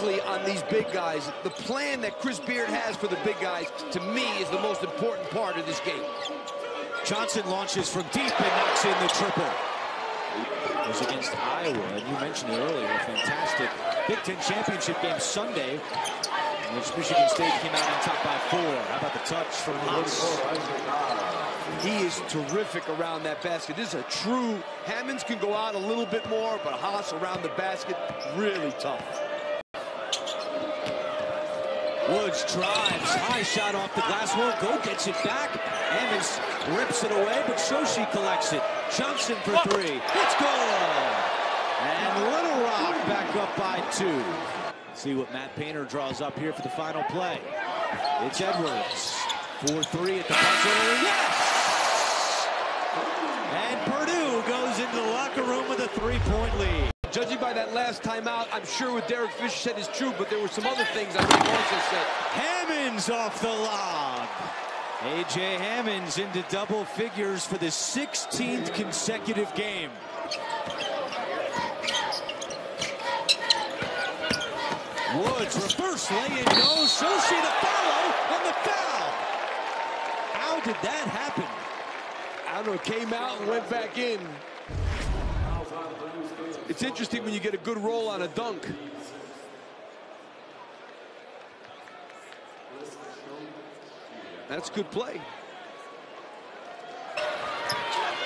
quickly on these big guys. The plan that Chris Beard has for the big guys, to me, is the most important part of this game. Johnson launches from deep and knocks in the triple. It was against Iowa, and you mentioned it earlier, a fantastic Big Ten championship game Sunday, in which Michigan State came out on top by 4. How about the touch from Haas? He is terrific around that basket. This is a true, Hammons can go out a little bit more, but Haas around the basket, really tough. Woods drives, high shot off the glass, won't go, gets it back. Hammons rips it away, but Shoshi collects it. Johnson for 3, it's good! And Little Rock back up by 2. See what Matt Painter draws up here for the final play. It's Edwards, 4-3 at the buzzer, yes! And Purdue goes into the locker room with a 3-point lead. Judging by that last timeout, I'm sure what Derek Fisher said is true, but there were some other things I would also say. Hammons off the lob. A.J. Hammons into double figures for the 16th consecutive game. Woods reverse lay-in, no. Shoshi to follow, and the foul. How did that happen? I don't know, came out and went back in. It's interesting when you get a good roll on a dunk. That's good play.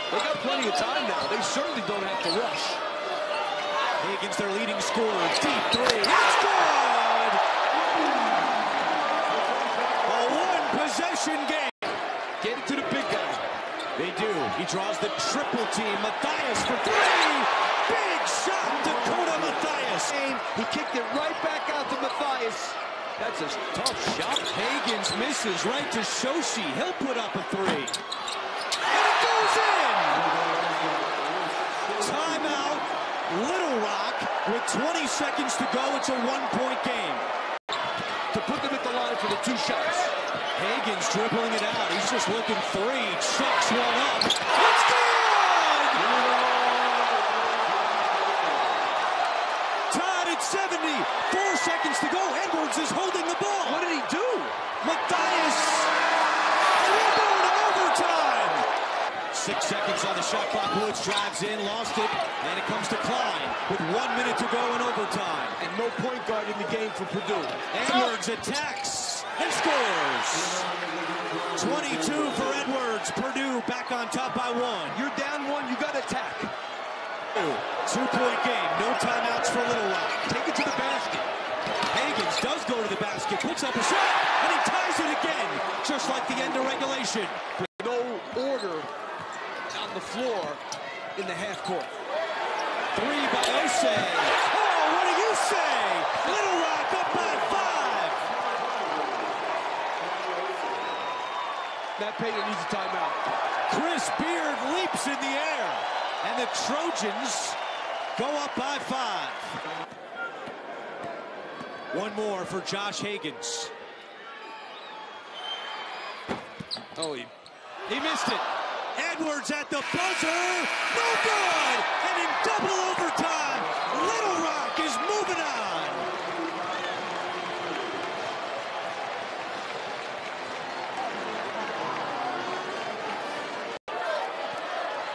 They got plenty of time now. They certainly don't have to rush. Hagins, their leading scorer, deep three. That's good! A one-possession game. Get it to the big guy. They do. He draws the triple team. Mathias for 3. Big shot, Dakota Mathias. He kicked it right back out to Mathias. That's a tough shot. Hagins misses right to Shoshi. He'll put up a 3. And it goes in! Timeout. Little Rock with 20 seconds to go. It's a one-point game. To put them at the line for the 2 shots. Hagins dribbling it out. He's just looking 3. Chucks one up. It's good! Tied at 70. 4 seconds to go. Edwards is holding the ball. What did he do? Mathias. And we're going to overtime. 6 seconds on the shot clock. Woods drives in, lost it, and it comes to Clyde with 1 minute to go in overtime. And no point guard in the game for Purdue. Edwards attacks. And scores! 22 for Edwards. Purdue back on top by 1. You're down 1, you got to attack. 2-point game. No timeouts for Little Rock. Take it to the basket. Hagins does go to the basket, puts up a shot, and he ties it again, just like the end of regulation. No order on the floor in the half court. 3 by Ose. Oh, what do you say? Little Rock up by 5. Matt Painter needs a timeout. Chris Beard leaps in the air, and the Trojans go up by 5. 1 more for Josh Hagins. Oh, he missed it. Edwards at the buzzer, no good, and in double overtime, Little Rock is moving on.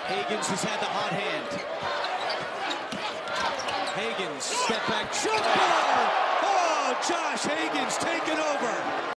Hagins has had the hot hand. Hagins, step back, jumper! Oh, Josh Hagins